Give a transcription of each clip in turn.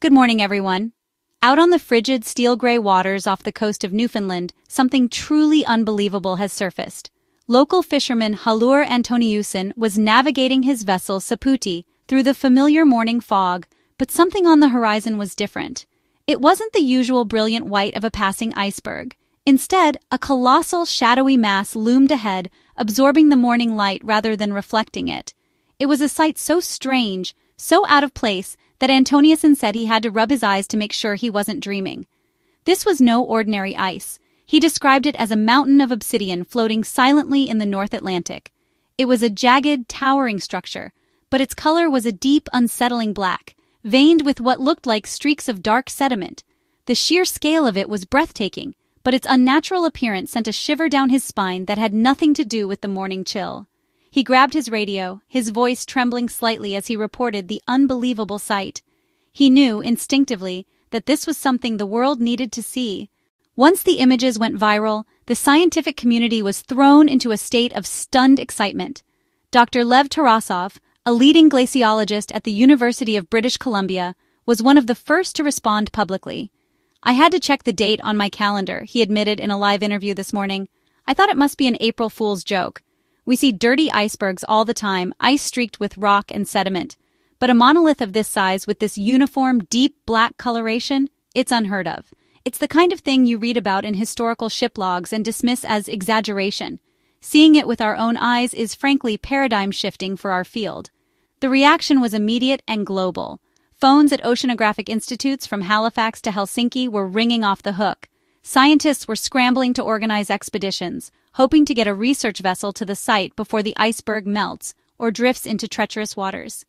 Good morning, everyone. Out on the frigid steel-gray waters off the coast of Newfoundland, something truly unbelievable has surfaced. Local fisherman Hallur Antoniussen was navigating his vessel Saputi through the familiar morning fog, but something on the horizon was different. It wasn't the usual brilliant white of a passing iceberg. Instead, a colossal, shadowy mass loomed ahead, absorbing the morning light rather than reflecting it. It was a sight so strange, so out of place, that Antoniussen said he had to rub his eyes to make sure he wasn't dreaming. This was no ordinary ice. He described it as a mountain of obsidian floating silently in the North Atlantic. It was a jagged, towering structure, but its color was a deep, unsettling black, veined with what looked like streaks of dark sediment. The sheer scale of it was breathtaking, but its unnatural appearance sent a shiver down his spine that had nothing to do with the morning chill. He grabbed his radio, his voice trembling slightly as he reported the unbelievable sight. He knew, instinctively, that this was something the world needed to see. Once the images went viral, the scientific community was thrown into a state of stunned excitement. Dr. Lev Tarasov, a leading glaciologist at the University of British Columbia, was one of the first to respond publicly. "I had to check the date on my calendar," he admitted in a live interview this morning. "I thought it must be an April Fool's joke. We see dirty icebergs all the time, ice streaked with rock and sediment. But a monolith of this size with this uniform, deep black coloration, it's unheard of. It's the kind of thing you read about in historical ship logs and dismiss as exaggeration. Seeing it with our own eyes is frankly paradigm-shifting for our field." The reaction was immediate and global. Phones at oceanographic institutes from Halifax to Helsinki were ringing off the hook. Scientists were scrambling to organize expeditions, hoping to get a research vessel to the site before the iceberg melts or drifts into treacherous waters.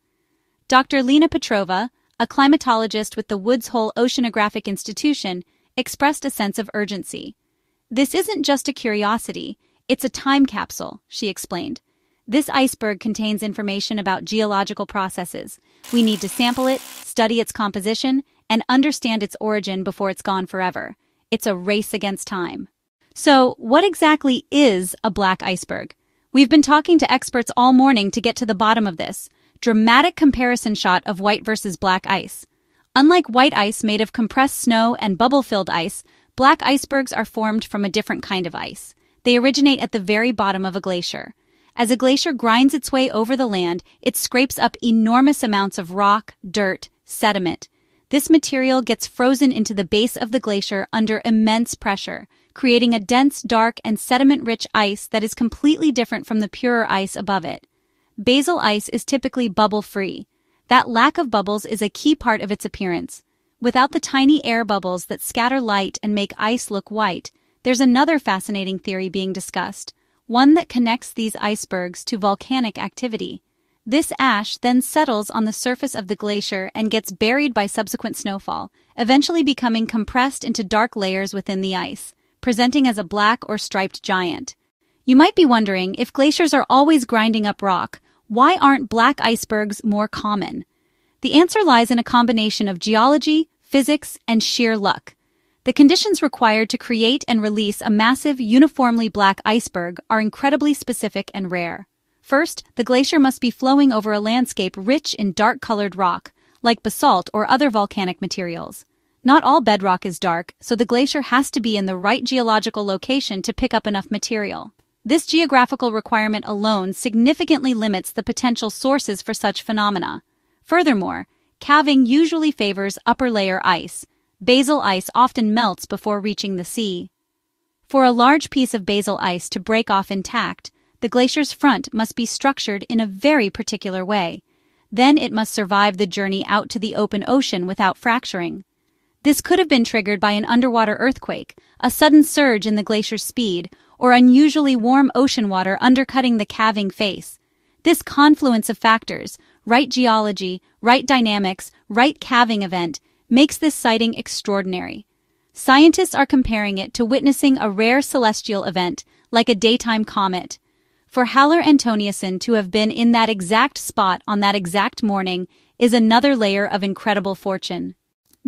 Dr. Lena Petrova, a climatologist with the Woods Hole Oceanographic Institution, expressed a sense of urgency. "This isn't just a curiosity, it's a time capsule," she explained. "This iceberg contains information about geological processes. We need to sample it, study its composition, and understand its origin before it's gone forever. It's a race against time." So, what exactly is a black iceberg? We've been talking to experts all morning to get to the bottom of this. Dramatic comparison shot of white versus black ice. Unlike white ice made of compressed snow and bubble-filled ice, black icebergs are formed from a different kind of ice. They originate at the very bottom of a glacier. As a glacier grinds its way over the land, it scrapes up enormous amounts of rock, dirt, sediment. This material gets frozen into the base of the glacier under immense pressure, creating a dense, dark, and sediment-rich ice that is completely different from the purer ice above it. Basal ice is typically bubble-free. That lack of bubbles is a key part of its appearance. Without the tiny air bubbles that scatter light and make ice look white, there's another fascinating theory being discussed, one that connects these icebergs to volcanic activity. This ash then settles on the surface of the glacier and gets buried by subsequent snowfall, eventually becoming compressed into dark layers within the ice, presenting as a black or striped giant. You might be wondering, if glaciers are always grinding up rock, why aren't black icebergs more common? The answer lies in a combination of geology, physics, and sheer luck. The conditions required to create and release a massive, uniformly black iceberg are incredibly specific and rare. First, the glacier must be flowing over a landscape rich in dark-colored rock, like basalt or other volcanic materials. Not all bedrock is dark, so the glacier has to be in the right geological location to pick up enough material. This geographical requirement alone significantly limits the potential sources for such phenomena. Furthermore, calving usually favors upper-layer ice. Basal ice often melts before reaching the sea. For a large piece of basal ice to break off intact, the glacier's front must be structured in a very particular way. Then it must survive the journey out to the open ocean without fracturing. This could have been triggered by an underwater earthquake, a sudden surge in the glacier's speed, or unusually warm ocean water undercutting the calving face. This confluence of factors, right geology, right dynamics, right calving event, makes this sighting extraordinary. Scientists are comparing it to witnessing a rare celestial event, like a daytime comet. For Hallur Antoniussen to have been in that exact spot on that exact morning is another layer of incredible fortune.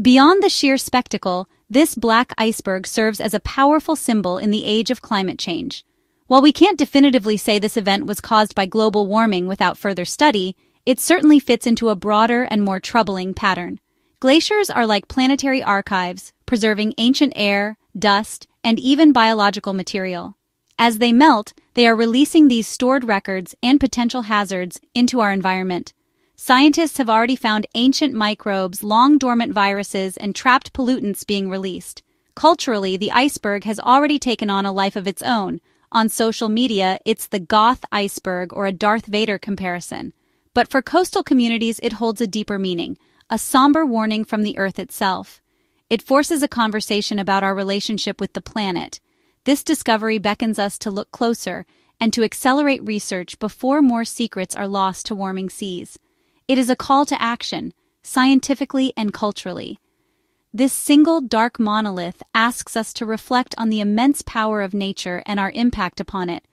Beyond the sheer spectacle, this black iceberg serves as a powerful symbol in the age of climate change. While we can't definitively say this event was caused by global warming without further study, it certainly fits into a broader and more troubling pattern. Glaciers are like planetary archives, preserving ancient air, dust, and even biological material. As they melt, they are releasing these stored records and potential hazards into our environment. Scientists have already found ancient microbes, long dormant viruses, and trapped pollutants being released. Culturally, the iceberg has already taken on a life of its own. On social media, it's the goth iceberg or a Darth Vader comparison. But for coastal communities, it holds a deeper meaning, a somber warning from the Earth itself. It forces a conversation about our relationship with the planet. This discovery beckons us to look closer and to accelerate research before more secrets are lost to warming seas. It is a call to action, scientifically and culturally. This single dark monolith asks us to reflect on the immense power of nature and our impact upon it.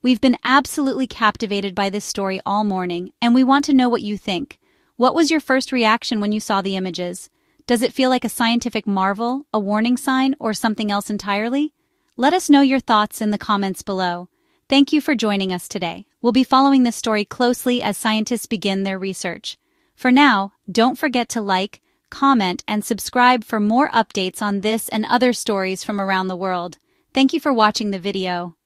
We've been absolutely captivated by this story all morning, and we want to know what you think. What was your first reaction when you saw the images? Does it feel like a scientific marvel, a warning sign, or something else entirely? Let us know your thoughts in the comments below. Thank you for joining us today. We'll be following this story closely as scientists begin their research. For now, don't forget to like, comment, and subscribe for more updates on this and other stories from around the world. Thank you for watching the video.